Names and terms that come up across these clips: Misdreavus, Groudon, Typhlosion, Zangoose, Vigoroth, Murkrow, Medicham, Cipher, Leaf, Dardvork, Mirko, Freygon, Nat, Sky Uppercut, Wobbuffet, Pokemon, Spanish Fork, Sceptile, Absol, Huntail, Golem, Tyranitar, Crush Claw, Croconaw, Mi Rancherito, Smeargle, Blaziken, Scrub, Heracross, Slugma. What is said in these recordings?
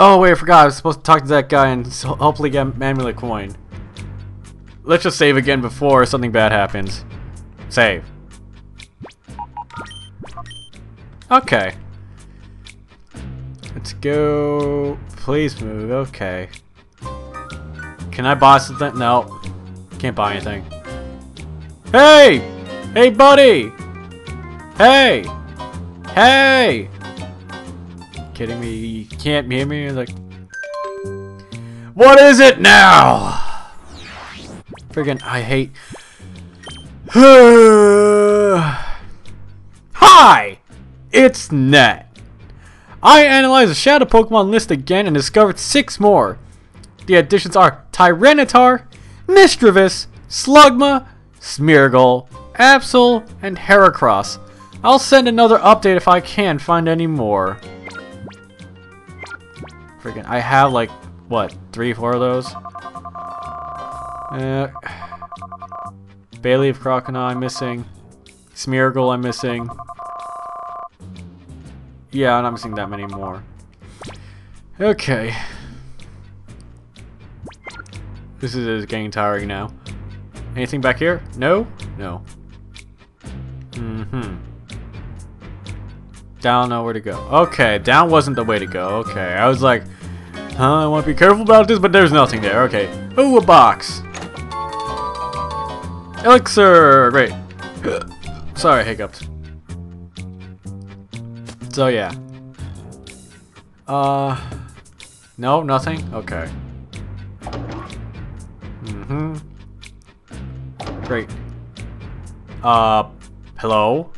Oh wait, I forgot. I was supposed to talk to that guy and hopefully get Amulet Coin. Let's just save again before something bad happens. Save. Okay. Let's go... Please move. Okay. Can I buy something? No. Can't buy anything. Hey! Hey, buddy! Hey! Hey! Kidding me? You can't hear me? You're like... What is it now? Friggin' I hate... Hi! It's Nat. I analyzed the Shadow Pokemon list again and discovered 6 more. The additions are Tyranitar, Misdreavus, Slugma, Smeargle, Absol, and Heracross. I'll send another update if I can find any more. Freaking, I have like, what, 3 or 4 of those? Bayleaf Croconaw I'm missing. Smeargle I'm missing. Yeah, I'm not missing that many more. Okay. This is getting tiring now. Anything back here? No? No. Mm-hmm. Down, nowhere to go. Okay, down wasn't the way to go. Okay, I was like, huh, I want to be careful about this, but there's nothing there. Okay. Ooh, a box. Elixir! Great. Sorry, hiccups. So yeah. No, nothing? Okay. Mm-hmm. Great. Hello?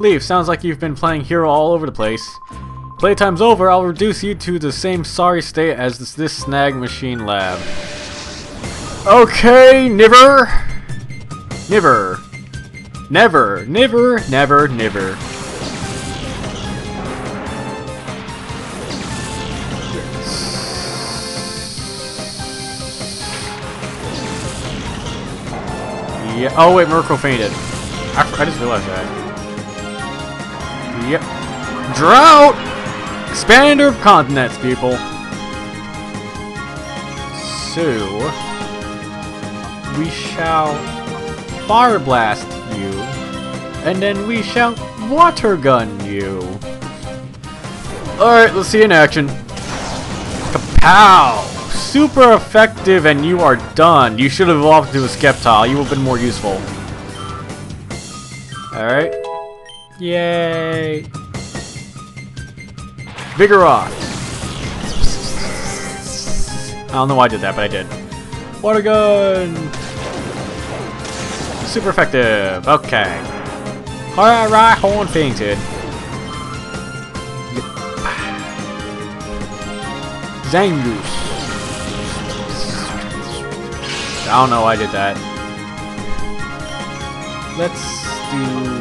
Leaf, sounds like you've been playing hero all over the place. Playtime's over, I'll reduce you to the same sorry state as this snag machine lab. Okay, niver! Niver. Never, niver, never, niver. Yeah. Oh wait, Murkrow fainted. I just realized that. Yep. Drought! Expander of continents, people. So... we shall... Fire Blast you. And then we shall Water Gun you. Alright, let's see you in action. Kapow! Super effective and you are done. You should have evolved to a Sceptile. You would have been more useful. Alright. Yay. Vigoroth. I don't know why I did that, but I did. Water gun. Super effective. Okay. Alright, horn fainted. Yep. Zangoose. I don't know why I did that. Let's do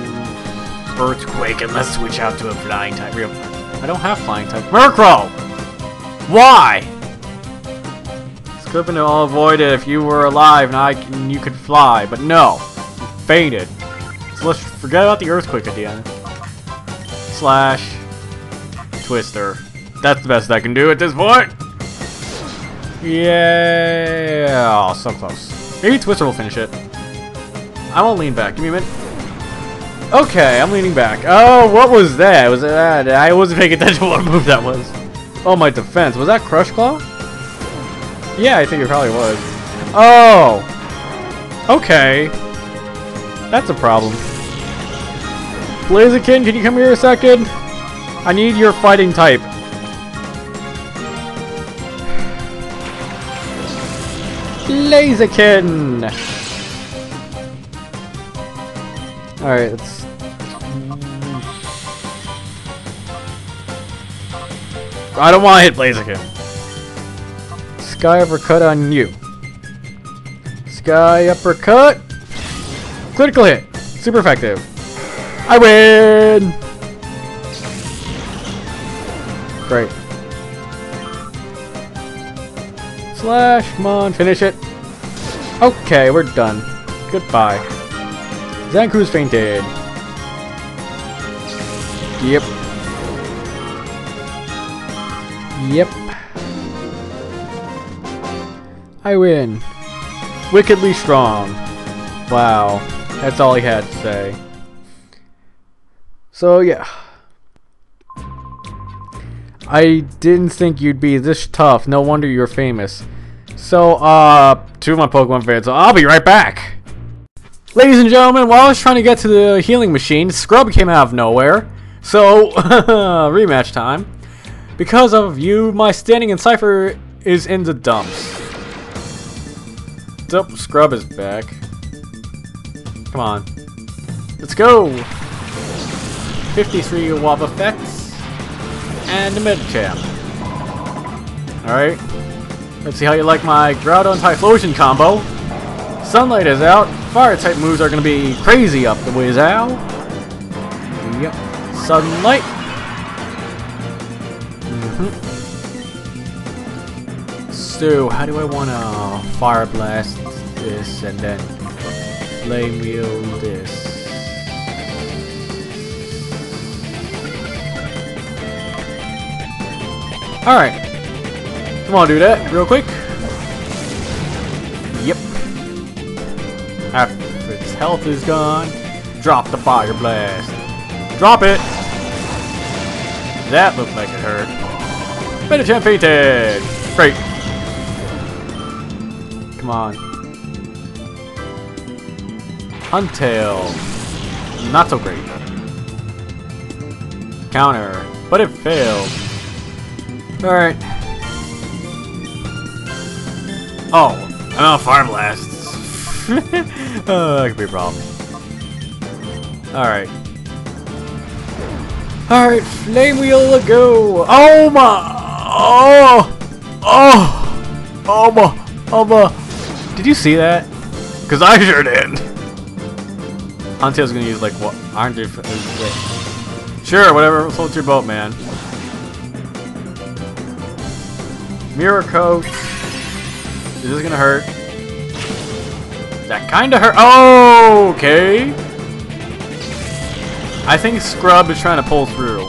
Earthquake and let's switch out to a flying type. I don't have flying type. Murkrow! Why? This could have been all avoided if you were alive and you could fly, but no. You fainted. So let's forget about the Earthquake at the end. Slash Twister. That's the best I can do at this point. Yeah, oh, so close. Maybe Twister will finish it. I won't lean back. Give me a minute. Okay, I'm leaning back. Oh, what was that? Was that? I wasn't paying attention to what move that was. Oh, my defense. Was that Crush Claw? Yeah, I think it probably was. Oh. Okay. That's a problem. Blaziken, can you come here a second? I need your fighting type. Blaziken! Alright, let's... I don't want to hit Blaziken. Sky Uppercut on you. Sky Uppercut! Critical hit! Super effective. I win! Great. Slash, come on, finish it. Okay, we're done. Goodbye. Zangoose fainted. Yep. Yep. I win. Wickedly strong. Wow. That's all he had to say. So, yeah. I didn't think you'd be this tough. No wonder you're famous. So, to my Pokemon fans, I'll be right back! Ladies and gentlemen, while I was trying to get to the healing machine, Scrub came out of nowhere. So, rematch time. Because of you, my standing in Cipher is in the dumps. Oh, Scrub is back. Come on. Let's go! 53 Wobbuffets. And the Medicham. Alright. Let's see how you like my Groudon Typhlosion combo. Sunlight is out. Fire type moves are going to be crazy up the ways out. Yep. Sunlight. So, how do I want to Fire Blast this and then Flame Wheel this? Alright, come on, do that real quick. Yep. After its health is gone, drop the fire blast. Drop it! That looked like it hurt. Medicham fainted! Great. Come on. Huntail. Not so great. Counter. But it failed. Alright. Oh, I'm out of fire blasts. That could be a problem. Alright. Alright, flame wheel to go! Oh my! Oh! Oh! Oh my! Oh my! Did you see that? Because I sure did! Huntail's gonna use like what? Iron Dude. Sure, whatever. Float your boat, man. Mirko. This is gonna hurt. That kinda hurt. Oh, okay. I think Scrub is trying to pull through.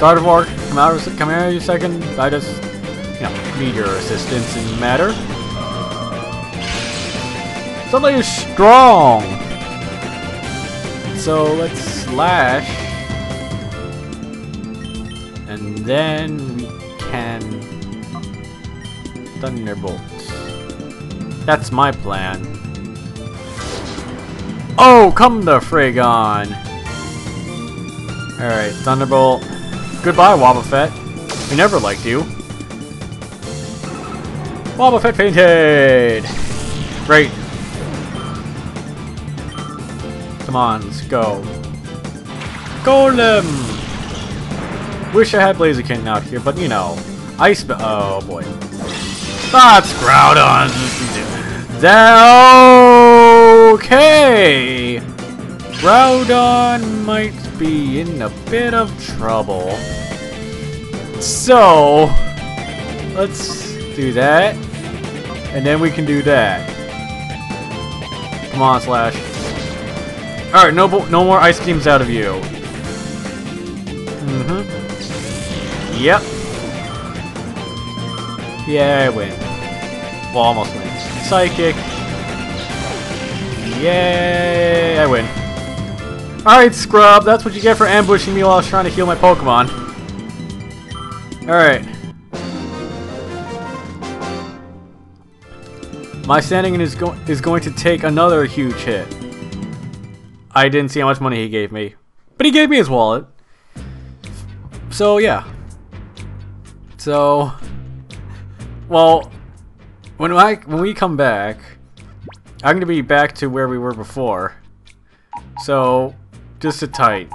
Dardvork, come here a second. I just, you know, need your assistance in the matter. Somebody is strong. So let's slash. And then we can Thunderbolt. That's my plan. Oh, come to Freygon! Alright, Thunderbolt. Goodbye, Wobbuffet. We never liked you. Wobbuffet fainted! Great. Come on, let's go. Golem! Wish I had Blaziken out here, but you know, oh boy, that's Groudon. Okay, Groudon might be in a bit of trouble. So let's do that, and then we can do that. Come on, Slash. All right, no more ice beams out of you. Mm-hmm. Yep. Yeah, I win. Well, almost win. Psychic. Yay, I win. Alright, Scrub, that's what you get for ambushing me while I was trying to heal my Pokemon. Alright. My standing is going to take another huge hit. I didn't see how much money he gave me. But he gave me his wallet. So, yeah. So, well, when we come back, I'm gonna be back to where we were before. So, just sit tight.